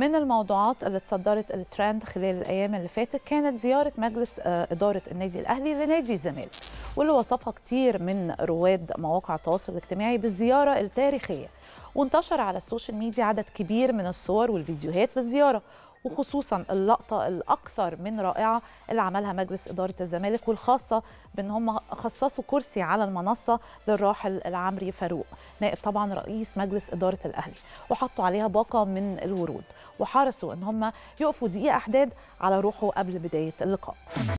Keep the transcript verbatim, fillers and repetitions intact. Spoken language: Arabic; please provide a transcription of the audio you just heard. من الموضوعات اللي اتصدرت الترند خلال الايام اللي فاتت كانت زياره مجلس اداره النادي الاهلي لنادي الزمالك، واللي وصفها كتير من رواد مواقع التواصل الاجتماعي بالزياره التاريخيه، وانتشر على السوشيال ميديا عدد كبير من الصور والفيديوهات للزياره، وخصوصا اللقطه الاكثر من رائعه اللي عملها مجلس اداره الزمالك، والخاصه بان هم خصصوا كرسي على المنصه للراحل العمري فاروق، نائب طبعا رئيس مجلس اداره الاهلي، وحطوا عليها باقه من الورود، وحرصوا ان هم يقفوا دقيقه احداد على روحه قبل بدايه اللقاء.